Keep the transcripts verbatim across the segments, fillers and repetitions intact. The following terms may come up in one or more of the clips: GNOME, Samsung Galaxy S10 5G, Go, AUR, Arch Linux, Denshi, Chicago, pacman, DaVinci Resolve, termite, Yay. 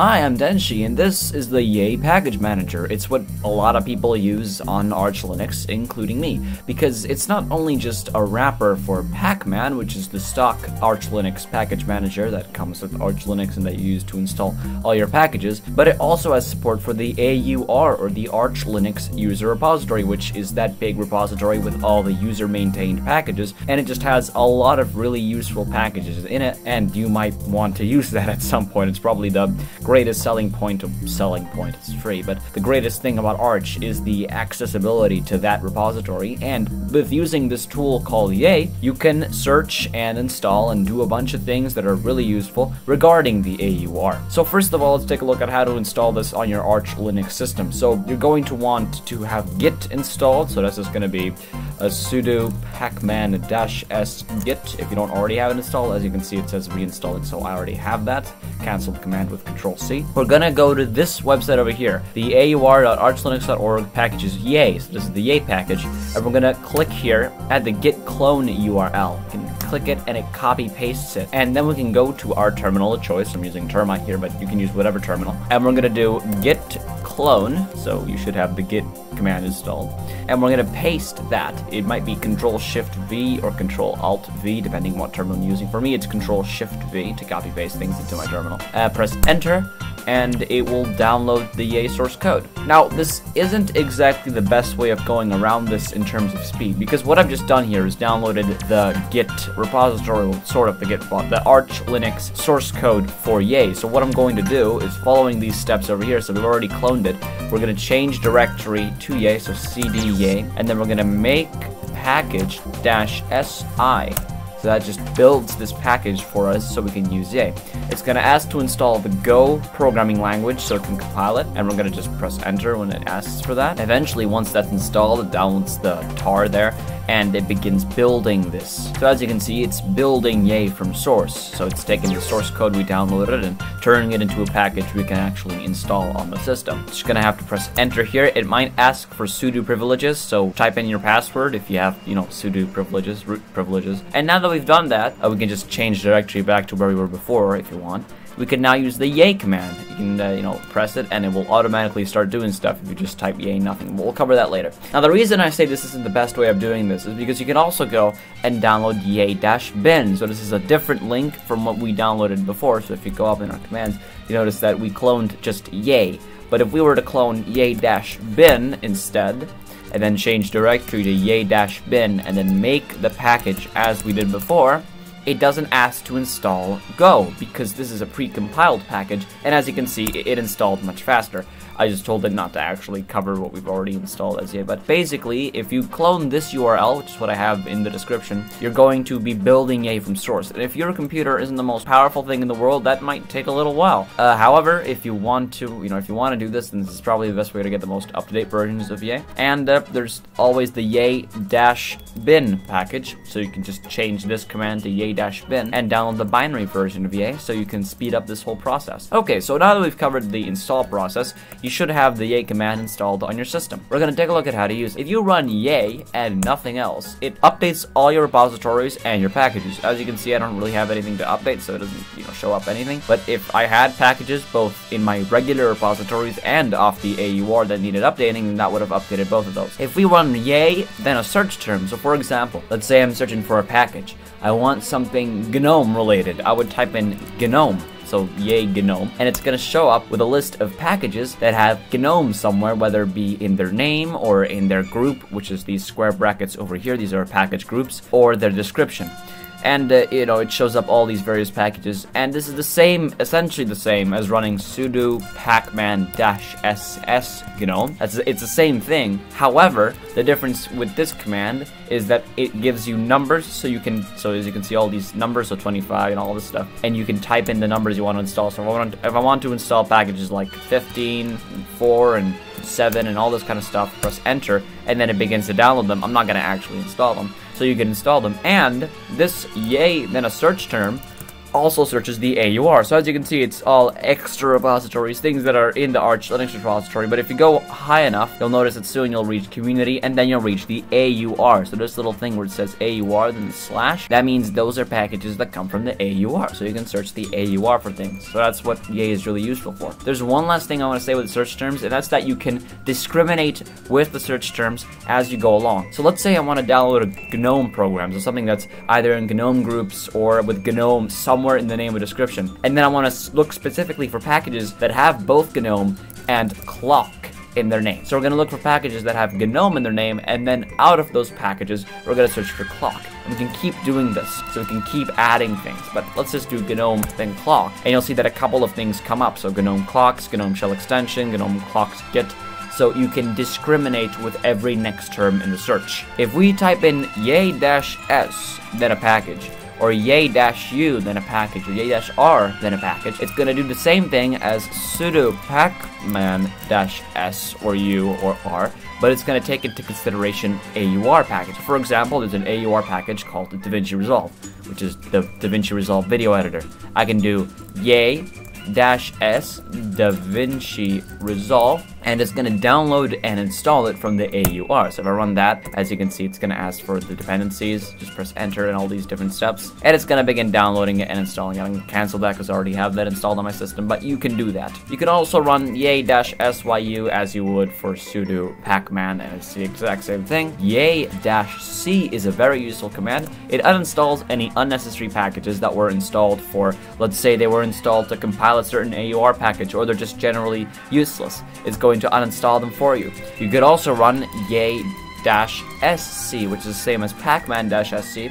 Hi, I'm Denshi, and this is the Yay Package Manager. It's what a lot of people use on Arch Linux, including me, because it's not only just a wrapper for pacman, which is the stock Arch Linux package manager that comes with Arch Linux and that you use to install all your packages, but it also has support for the A U R, or the Arch Linux User Repository, which is that big repository with all the user-maintained packages, and it just has a lot of really useful packages in it, and you might want to use that at some point. It's probably the greatest selling point of selling point, it's free, but the greatest thing about Arch is the accessibility to that repository, and with using this tool called Yay, you can search and install and do a bunch of things that are really useful regarding the A U R. So first of all, let's take a look at how to install this on your Arch Linux system. So you're going to want to have git installed, so that's just going to be a sudo pacman-s git if you don't already have it installed. As you can see, it says reinstalled, so I already have that. Cancel the command with control C. We're gonna go to this website over here, the A U R dot arch linux dot org packages Yay. So this is the Yay package, and we're gonna click here at the git clone U R L. You can click it and it copy pastes it, and then we can go to our terminal of choice. I'm using termite here, but you can use whatever terminal, and we're gonna do git clone, so you should have the git command installed, and we're gonna paste that. It might be control shift V or control alt V, depending on what terminal you're using. For me, it's control shift V to copy paste things into my terminal. Uh, press enter, and it will download the Yay source code. Now, this isn't exactly the best way of going around this in terms of speed, because what I've just done here is downloaded the Git repository, sort of the Git, the Arch Linux source code for Yay. So what I'm going to do is following these steps over here. So we've already cloned it. We're going to change directory to Yay, so cd Yay, and then we're going to make package dash si. So that just builds this package for us so we can use Yay. It's going to ask to install the Go programming language so it can compile it, and we're going to just press enter when it asks for that. Eventually, once that's installed, it downloads the tar there, and it begins building this. So as you can see, it's building Yay from source. So it's taking the source code we downloaded and turning it into a package we can actually install on the system. It's just gonna have to press enter here. It might ask for sudo privileges, so type in your password if you have, you know, sudo privileges, root privileges. And now that we've done that, uh, we can just change directory back to where we were before if you want. We can now use the Yay command. You can, uh, you know, press it, and it will automatically start doing stuff if you just type Yay nothing. We'll cover that later. Now, the reason I say this isn't the best way of doing this is because you can also go and download yay-bin. So this is a different link from what we downloaded before. So if you go up in our commands, you notice that we cloned just Yay. But if we were to clone yay-bin instead, and then change directory to yay-bin, and then make the package as we did before, it doesn't ask to install Go, because this is a pre-compiled package, and as you can see, it installed much faster. I just told it not to actually cover what we've already installed as yet, but basically, if you clone this U R L, which is what I have in the description, you're going to be building Yay from source, and if your computer isn't the most powerful thing in the world, that might take a little while. Uh, however, if you want to, you know, if you want to do this, then this is probably the best way to get the most up-to-date versions of Yay, and uh, there's always the yay-bin package, so you can just change this command to yay-bin and download the binary version of Yay, so you can speed up this whole process. Okay, so now that we've covered the install process, you You should have the Yay command installed on your system. We're going to take a look at how to use it. If you run Yay and nothing else, it updates all your repositories and your packages. As you can see, I don't really have anything to update, so it doesn't, you know, show up anything. But if I had packages both in my regular repositories and off the A U R that needed updating, then that would have updated both of those. If we run Yay, then a search term. So for example, let's say I'm searching for a package. I want something GNOME related. I would type in GNOME. So Yay GNOME, and it's gonna show up with a list of packages that have GNOME somewhere, whether it be in their name or in their group, which is these square brackets over here, these are package groups, or their description. And uh, you know, it shows up all these various packages, and this is the same, essentially the same as running sudo pacman-ss gnome. That's, it's the same thing. However, the difference with this command is that it gives you numbers, so you can, so as you can see, all these numbers, so twenty-five and all this stuff, and you can type in the numbers you want to install. So if I want to, if I want to install packages like fifteen, and four, and seven, and all this kind of stuff, press enter, and then it begins to download them. I'm not going to actually install them. So you can install them, and this Yay then a search term also searches the A U R. So as you can see, it's all extra repositories, things that are in the Arch Linux repository, but if you go high enough, you'll notice that soon you'll reach community, and then you'll reach the A U R. So this little thing where it says A U R, then the slash, that means those are packages that come from the A U R. So you can search the A U R for things. So that's what Yay is really useful for. There's one last thing I want to say with search terms, and that's that you can discriminate with the search terms as you go along. So let's say I want to download a GNOME program, so something that's either in GNOME groups or with GNOME somewhere in the name of description. And then I want to look specifically for packages that have both GNOME and clock in their name. So we're going to look for packages that have GNOME in their name, and then out of those packages, we're going to search for clock. And we can keep doing this, so we can keep adding things. But let's just do GNOME, then clock, and you'll see that a couple of things come up. So GNOME clocks, GNOME shell extension, GNOME clocks git. So you can discriminate with every next term in the search. If we type in yay-s, then a package, or yay-u, then a package, or yay-r, then a package, it's gonna do the same thing as sudo pacman-s, or u, or r, but it's gonna take into consideration A U R package. For example, there's an A U R package called the DaVinci Resolve, which is the DaVinci Resolve video editor. I can do yay dash s DaVinci Resolve, and it's going to download and install it from the A U R. So if I run that, as you can see, it's going to ask for the dependencies. Just press enter and all these different steps, and it's going to begin downloading it and installing it. I'm going to cancel that because I already have that installed on my system, but you can do that. You can also run yay-syu as you would for sudo pacman, and it's the exact same thing. Yay-c is a very useful command. It uninstalls any unnecessary packages that were installed for, let's say they were installed to compile a certain A U R package, or they're just generally useless. It's going to uninstall them for you. You could also run yay-sc, which is the same as pacman-sc,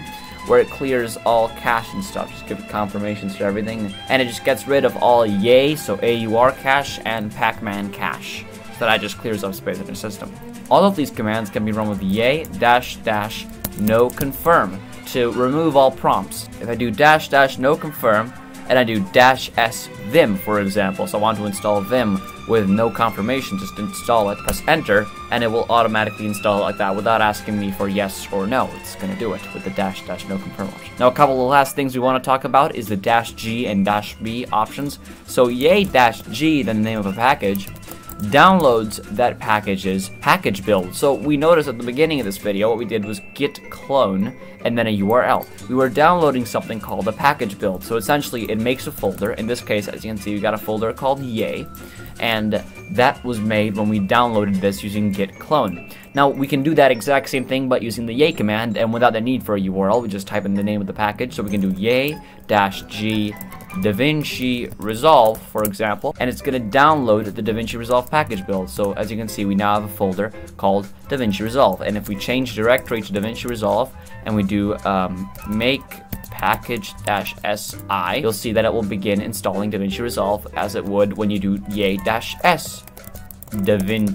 where it clears all cache and stuff. Just give it confirmations to everything, and it just gets rid of all yay, so A U R cache, and pacman cache. So that just clears up space in your system. All of these commands can be run with yay-no confirm to remove all prompts. If I do dash-dash-no confirm, and I do dash-s vim, for example, so I want to install vim with no confirmation, just install it, press enter, and it will automatically install it like that without asking me for yes or no. It's going to do it with the dash dash no confirm option. Now a couple of last things we want to talk about is the dash g and dash b options. So yay dash g, then the name of a package, downloads that package's package build. So we noticed at the beginning of this video what we did was git clone and then a U R L. We were downloading something called a package build. So essentially it makes a folder. In this case, as you can see, we got a folder called Yay, and that was made when we downloaded this using git clone. Now we can do that exact same thing but using the yay command, and without the need for a U R L, we just type in the name of the package. So we can do yay-g DaVinci Resolve, for example, and it's going to download the DaVinci Resolve package build. So as you can see, we now have a folder called DaVinci Resolve, and if we change directory to DaVinci Resolve and we do um, make package-si, you'll see that it will begin installing DaVinci Resolve as it would when you do yay-s DaVin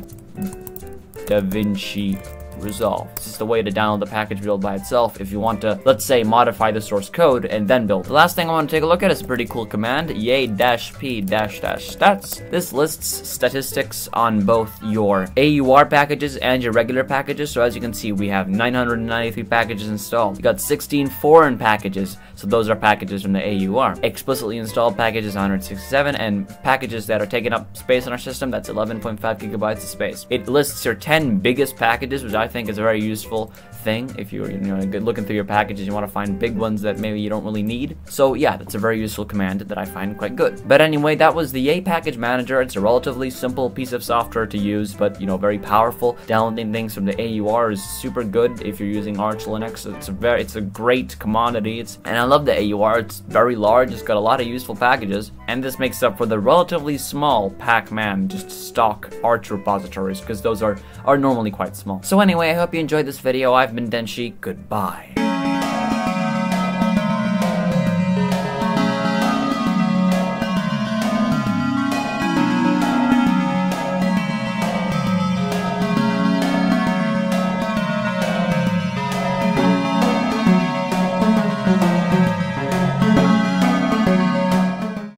DaVinci Resolve. This is the way to download the package build by itself if you want to, let's say, modify the source code and then build. The last thing I want to take a look at is a pretty cool command, yay-p-stats. This lists statistics on both your A U R packages and your regular packages. So as you can see, we have nine hundred ninety-three packages installed. We got sixteen foreign packages, so those are packages from the A U R. Explicitly installed packages one hundred sixty-seven, and packages that are taking up space in our system, that's eleven point five gigabytes of space. It lists your ten biggest packages, which I think is a very useful thing if you're you know, looking through your packages. You want to find big ones that maybe you don't really need. So yeah, that's a very useful command that I find quite good. But anyway, that was the Yay Package Manager. It's a relatively simple piece of software to use, but you know, very powerful. Downloading things from the A U R is super good if you're using Arch Linux. It's a very, it's a great commodity. It's and I love the A U R. It's very large. It's got a lot of useful packages, and this makes up for the relatively small pacman, just stock Arch repositories, because those are are normally quite small. So anyway. Anyway, I hope you enjoyed this video. I've been Denshi. Goodbye.